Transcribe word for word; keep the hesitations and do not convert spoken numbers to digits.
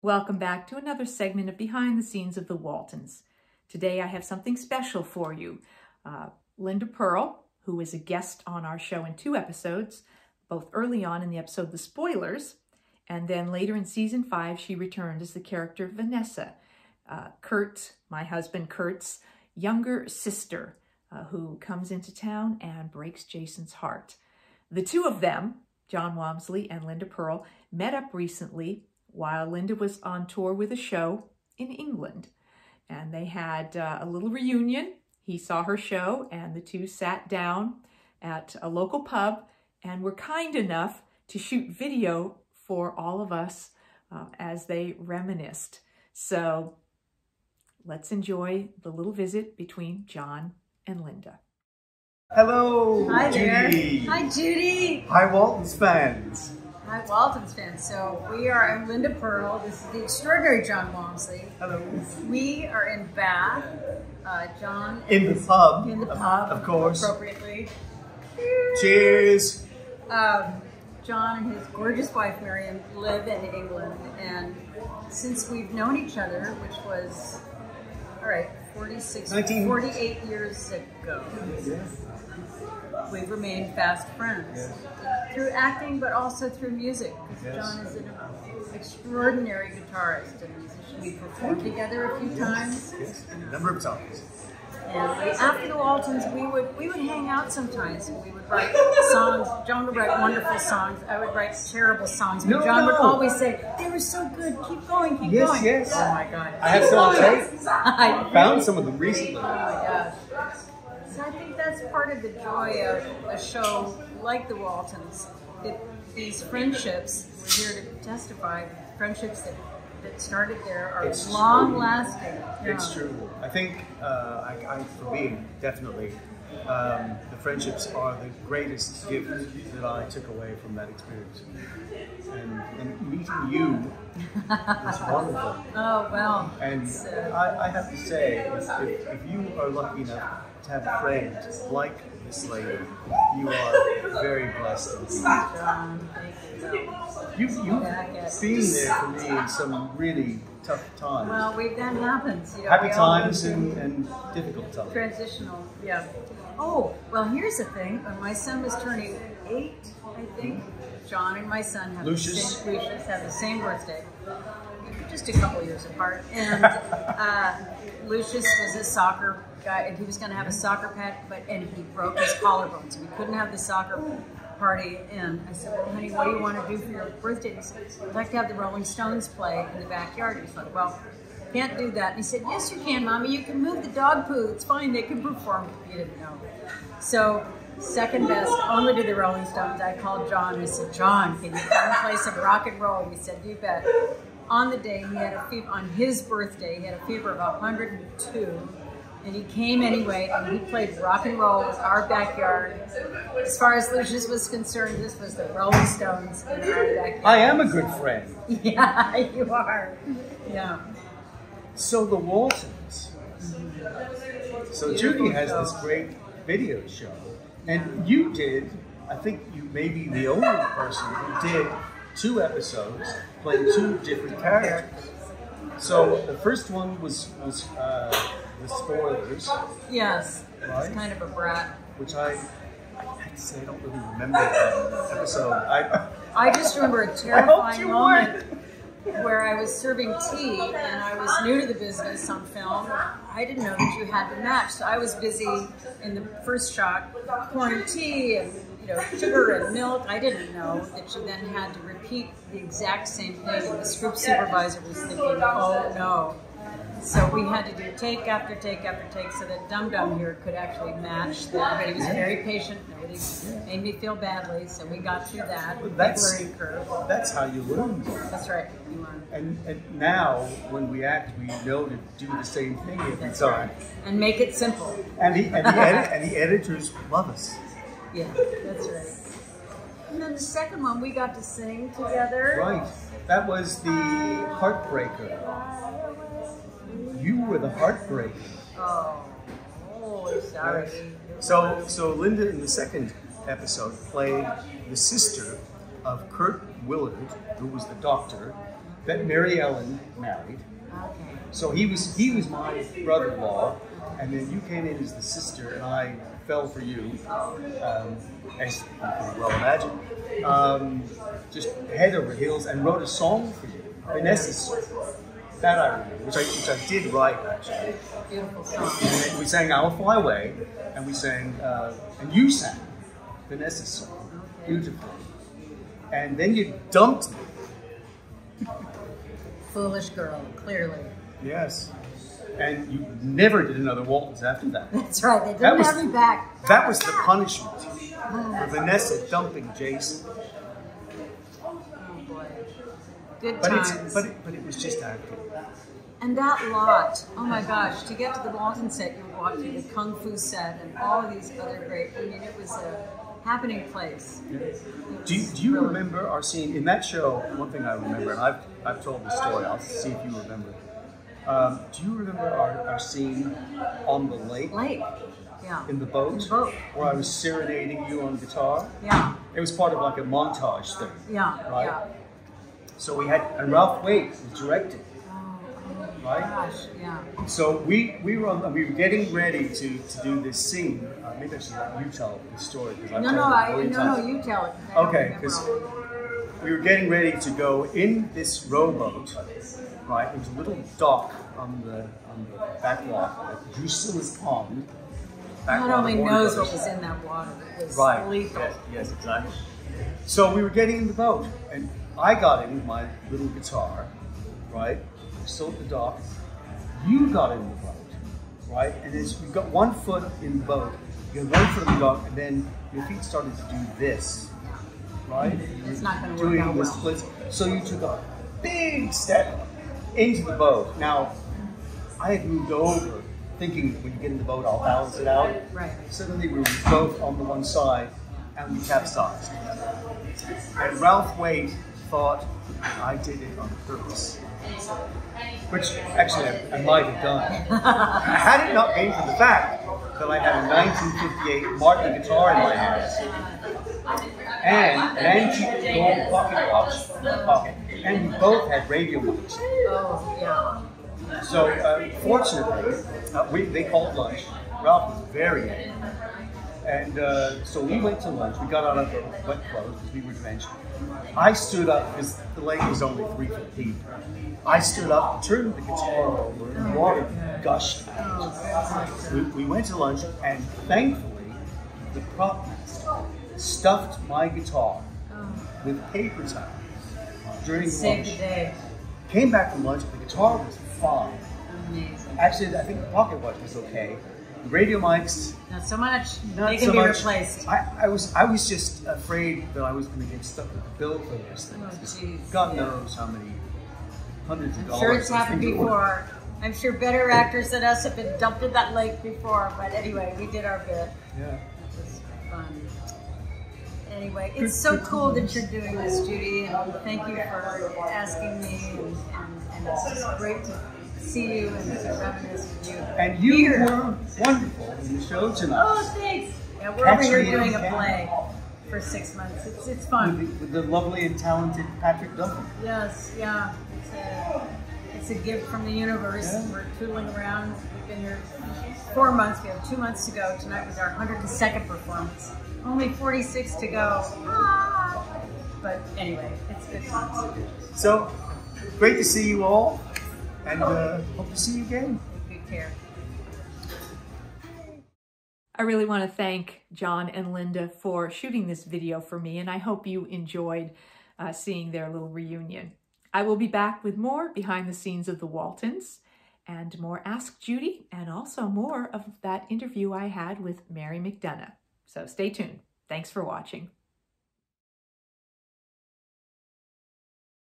Welcome back to another segment of Behind the Scenes of the Waltons. Today I have something special for you. Uh, Linda Purl, who is a guest on our show in two episodes, both early on in the episode The Spoilers, and then later in season five, she returned as the character Vanessa, uh, Kurt, my husband Kurt's younger sister, uh, who comes into town and breaks Jason's heart. The two of them, Jon Walmsley and Linda Purl, met up recently while Linda was on tour with a show in England. And they had uh, a little reunion. He saw her show and the two sat down at a local pub and were kind enough to shoot video for all of us uh, as they reminisced. So let's enjoy the little visit between Jon and Linda. Hello, hi there. Judy. Hi, Judy. Hi, Waltons fans. Hi, Waltons fans. So we are, I'm Linda Purl. This is the extraordinary Jon Walmsley. Hello. We are in Bath. Uh, Jon in the pub. In the pub, of course. Appropriately. Cheers. Um, Jon and his gorgeous wife Marion live in England, and since we've known each other, which was all right, forty-six, forty-eight years ago, yes. We've remained fast friends. Yes. Through acting, but also through music. Yes. Jon is an extraordinary guitarist and musician. We performed together a few yes. times. Yes. A number of times. And after the Waltons, we would we would hang out sometimes. And we would write songs. Jon would write wonderful songs. I would write terrible songs. No, Jon no. would always say, "They were so good. Keep going. Keep yes, going." Yes, yes. Oh my God. I have some on tape. I found some of them recently. Oh my gosh. So I think that's part of the joy of a show like the Waltons. That these friendships, we're here to testify, friendships that. that started there are it's long true. lasting. Yeah. It's true. I think, uh, I, I, for me, definitely, um, the friendships are the greatest gift that I took away from that experience. And, and meeting you was wonderful. Oh, well. And uh, I, I have to say, if, if you are lucky enough to have a friend like this lady, you are very blessed. Jon, thank you. You've, you've yeah, been there for me in some really tough times. Well, we've, that happens. You know, happy times and, and difficult times. Transitional, yeah. Oh, well, here's the thing. When my son was turning eight, I think, Jon and my son have, Lucius. The, same, Lucius, have the same birthday, just a couple years apart. And uh, Lucius was a soccer guy, and he was going to have a soccer pad, but and he broke his collarbone, so we couldn't have the soccer party. And I said, "Well, honey, what do you want to do for your birthday?" He said, "I'd like to have the Rolling Stones play in the backyard." He's like, "Well, can't do that." And he said, "Yes, you can, Mommy. You can move the dog poo. It's fine. They can perform." He didn't know. So second best, only to the Rolling Stones. I called Jon and I said, "Jon, can you come play some rock and roll?" And he said, "You bet." On the day, he had a fever. On his birthday, he had a fever of one hundred and two. And he came anyway, and he played rock and roll. It was our backyard. As far as Lucius was concerned, this was the Rolling Stones in our backyard. I am a good friend. Yeah, you are. Yeah. So the Waltons. Mm-hmm. So Beautiful Judy has show. This great video show. And you did, I think you may be the only person who did two episodes playing two different characters. So the first one was... was uh, The Spoilers. Yes. Right? It's kind of a brat. Which I, I have to say, I don't really remember that episode. I, I just remember a terrifying moment weren't. where I was serving tea and I was new to the business on film. I didn't know that you had to match. So I was busy in the first shot pouring tea and you know, sugar and milk. I didn't know that you then had to repeat the exact same thing. And the script supervisor was thinking, "Oh no." So we had to do take after take after take so that Dum Dum here could actually match that. But he was very patient. Nobody made me feel badly, so we got through that. Well, that's, learning curve. That's how you learn. That's right. You learn. And, and now, when we act, we know to do the same thing every that's time. Right. And make it simple. And the, and, the edit, and the editors love us. Yeah, that's right. And then the second one, we got to sing together. Right. That was the Heartbreaker. You were the heartbreaker. Oh, oh sorry. Right. So, so Linda in the second episode played the sister of Kurt Willard, who was the doctor, that Mary Ellen married. Okay. So he was he was my brother-in-law, and then you came in as the sister, and I fell for you, um, as you can well imagine. Um, just head over heels, and wrote a song for you, Vanessa's Song. That I remember, which I, which I did write actually. Beautiful song. And we sang "I'll Fly Away," and we sang, uh, and you sang Vanessa's Song, okay. Beautiful. And then you dumped me. Foolish girl, clearly. Yes. And you never did another Waltons after that. That's right, they didn't have me back. That was the punishment for Vanessa dumping Jason. Oh boy. Good but times. It's, but, it, but it was just acting. And that lot, oh my gosh, to get to the Walton set, you walked through the Kung Fu set and all of these other great, I mean, it was a happening place. Yeah. Do you, do you really remember our scene in that show? One thing I remember, and I've, I've told the story, I'll see if you remember. Um, do you remember our, our scene on the lake? Lake, yeah. In the boat? The boat. Where I was serenading you on guitar? Yeah. It was part of like a montage thing. Yeah, right? Yeah. So we had, and Ralph Waite was directing. Oh, oh right? Gosh, yeah. So we, we, were on, we were getting ready to, to do this scene. Uh, maybe I should let you tell the story. No, no, I, no, no, you tell it. Okay, because we were getting ready to go in this rowboat. Right, it was a little dock on the, on the back lot, like Drusilla's Pond. Not only knows what was in that water, it was right. Lethal. Yes, yes, exactly. So we were getting in the boat, and I got in with my little guitar, right? Still at the dock. You got in the boat, right? And as you got one foot in the boat, you got one foot in the dock, and then your feet started to do this, right? It's not going to work out well. Doing the splits. So you took a big step into the boat. Now, I had moved over thinking when you get in the boat, I'll balance it out. Right. Suddenly we were both on the one side and we capsized. And Ralph Waite thought I did it on purpose, which actually I, I might have done. Had it not been for the fact that I had a nineteen fifty-eight Martin guitar in my hand and an antique gold pocket watch in my pocket. And we both had radio mics. Oh, yeah. So, uh, fortunately, uh, we, they called lunch. Ralph was very angry. And uh, so we went to lunch. We got out of our wet clothes because we were drenched. I stood up because the lake was only three feet deep. I stood up, turned the guitar over, and water gushed out. We, we went to lunch, and thankfully, the prop master stuffed my guitar with paper towel. During Save lunch, the day. Came back from lunch, the guitar was fine. Amazing. Actually, I think the pocket watch was okay. The radio mics, not so much. Not they can so be much. Replaced. I, I was, I was just afraid that I was going to get stuck with the bill for those things. Oh, God yeah. knows how many hundreds of I'm dollars. I'm sure it's happened before. I'm sure better actors than us have been dumped in that lake before. But anyway, we did our bit. Yeah, it was fun. Anyway, it's so cool that you're doing this, Judy, and thank you for asking me, and, and, and it's great to see you and to reminisce with you. And you here. Were wonderful in the show tonight. Oh, thanks. Yeah, we're Patrick over here doing a play for six months. It's, it's fun. With the, with the lovely and talented Patrick Duffy. Yes, yeah. It's a, it's a gift from the universe. Yeah. We're tooling around. We've been here four months. We have two months to go. Tonight was our one hundred and second performance. Only forty-six to go, ah! But anyway, it's good fun. So, great to see you all, and uh, hope to see you again. Take good care. I really want to thank Jon and Linda for shooting this video for me, and I hope you enjoyed uh, seeing their little reunion. I will be back with more behind the scenes of the Waltons, and more Ask Judy, and also more of that interview I had with Mary McDonough. So stay tuned. Thanks for watching.